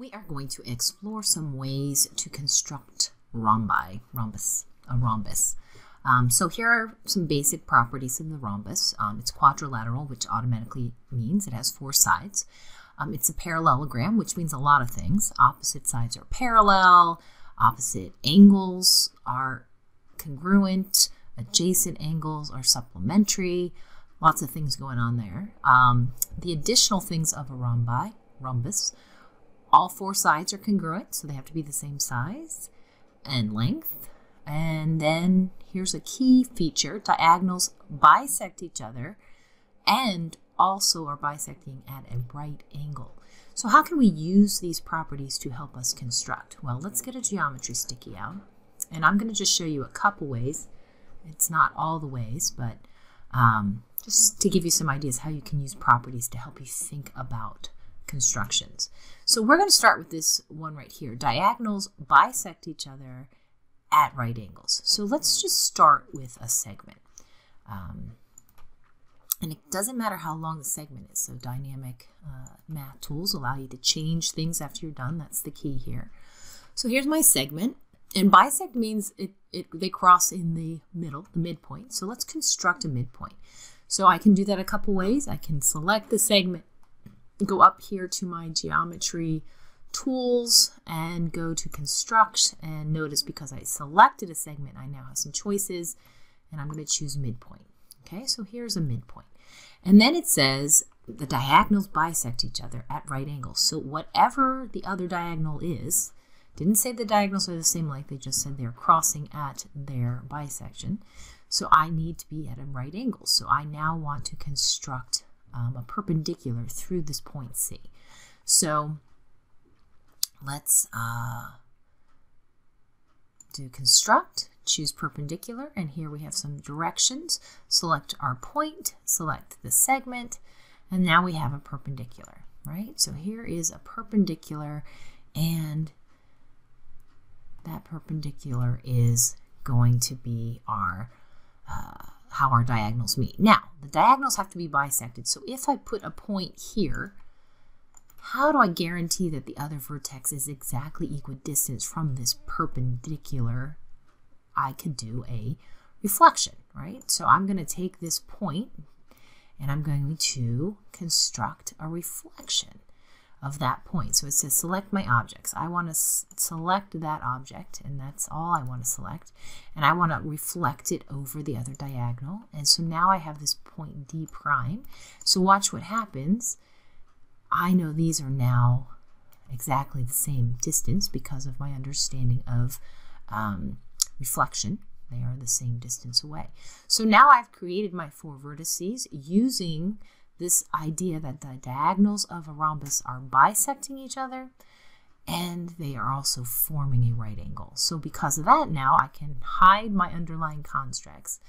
We are going to explore some ways to construct a rhombus. So here are some basic properties in the rhombus. It's quadrilateral, which automatically means it has four sides. It's a parallelogram, which means a lot of things. Opposite sides are parallel, opposite angles are congruent, adjacent angles are supplementary, lots of things going on there. The additional things of a rhombus, all four sides are congruent, so they have to be the same size and length. And then here's a key feature: diagonals bisect each other and also are bisecting at a right angle. So how can we use these properties to help us construct? Well, let's get a geometry sticky out, and I'm going to just show you a couple ways. It's not all the ways, but just to give you some ideas how you can use properties to help you think about constructions. So we're going to start with this one right here. Diagonals bisect each other at right angles. So let's just start with a segment. And it doesn't matter how long the segment is. So dynamic math tools allow you to change things after you're done. That's the key here. So here's my segment. And bisect means they cross in the middle, the midpoint. So let's construct a midpoint. So I can do that a couple ways. I can select the segment, go up here to my geometry tools and go to construct, and notice because I selected a segment, I now have some choices, and I'm going to choose midpoint. Okay, so here's a midpoint. And then it says the diagonals bisect each other at right angles. So whatever the other diagonal is, didn't say the diagonals are the same length, they just said they're crossing at their bisection. So I need to be at a right angle. So I now want to construct a perpendicular through this point C. So let's do construct, choose perpendicular, and here we have some directions. Select our point, select the segment, and now we have a perpendicular, right? So here is a perpendicular, and that perpendicular is going to be our how our diagonals meet. Now, the diagonals have to be bisected. So if I put a point here, how do I guarantee that the other vertex is exactly equidistant from this perpendicular? I could do a reflection, right? So I'm going to take this point and I'm going to construct a reflection of that point. So it says select my objects. I want to select that object, and that's all I want to select, and I want to reflect it over the other diagonal. And so now I have this point D prime. So watch what happens. I know these are now exactly the same distance because of my understanding of reflection. They are the same distance away. So now I've created my four vertices using this idea that the diagonals of a rhombus are bisecting each other, and they are also forming a right angle. So because of that, now I can hide my underlying constructs.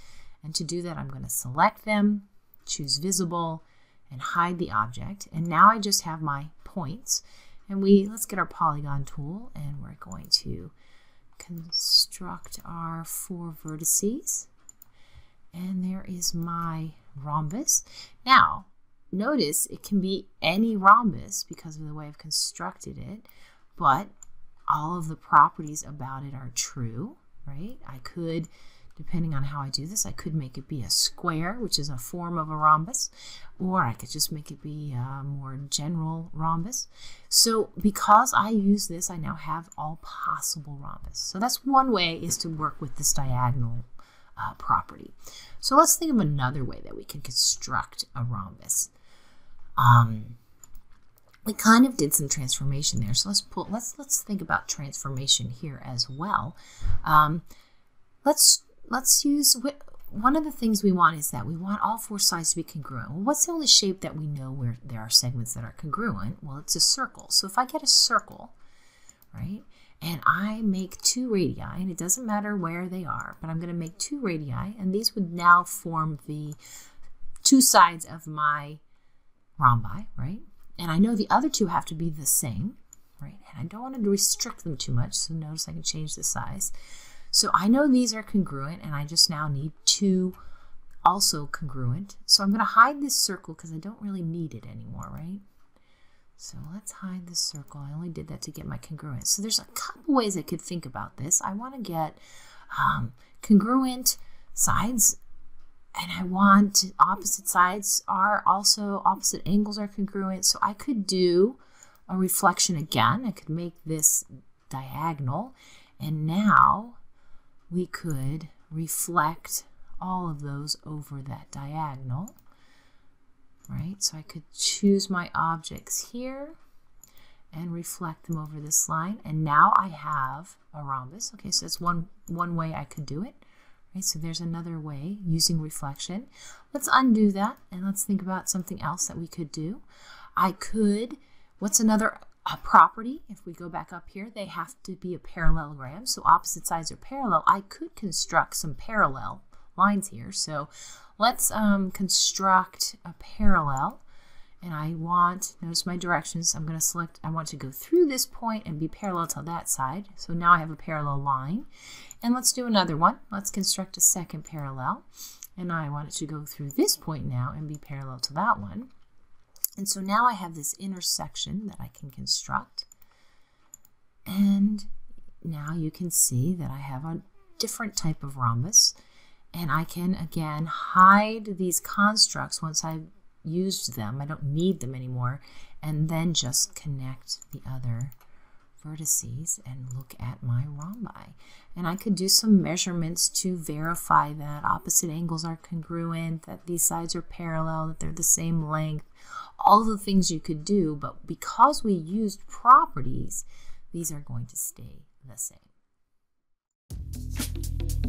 And to do that, I'm going to select them, choose visible, and hide the object. And now I just have my points. And let's get our polygon tool, and we're going to construct our four vertices. And there is my rhombus. Now, notice it can be any rhombus because of the way I've constructed it, but all of the properties about it are true, right? I could, depending on how I do this, I could make it be a square, which is a form of a rhombus, or I could just make it be a more general rhombus. So because I use this, I now have all possible rhombus. So that's one way, is to work with this diagonal property. So let's think of another way that we can construct a rhombus. We kind of did some transformation there, so let's think about transformation here as well. Let's use one of the things we want is that we want all four sides to be congruent. Well, what's the only shape that we know where there are segments that are congruent? Well, it's a circle. So if I get a circle, right? And I make two radii, and it doesn't matter where they are, but I'm going to make two radii, and these would now form the two sides of my rhombi, right? And I know the other two have to be the same, right? And I don't want to restrict them too much, so notice I can change the size. So I know these are congruent, and I just now need two also congruent. So I'm going to hide this circle because I don't really need it anymore, right? So let's hide the circle. I only did that to get my congruence. So there's a couple ways I could think about this. I want to get congruent sides, and I want opposite sides are also, opposite angles are congruent. So I could do a reflection again. I could make this diagonal, and now we could reflect all of those over that diagonal, right? So I could choose my objects here and reflect them over this line, and now I have a rhombus. Okay, so that's one way I could do it, right? So there's another way using reflection. Let's undo that and let's think about something else that we could do. I could, what's another property? If we go back up here, they have to be a parallelogram, so opposite sides are parallel. I could construct some parallel lines here. So let's construct a parallel, and I want, notice my directions, I'm going to select, I want to go through this point and be parallel to that side. So now I have a parallel line. And let's do another one. Let's construct a second parallel, and I want it to go through this point now and be parallel to that one. And so now I have this intersection that I can construct, and now you can see that I have a different type of rhombus. And I can, again, hide these constructs once I've used them. I don't need them anymore. And then just connect the other vertices and look at my rhombi. And I could do some measurements to verify that opposite angles are congruent, that these sides are parallel, that they're the same length, all the things you could do. But because we used properties, these are going to stay the same.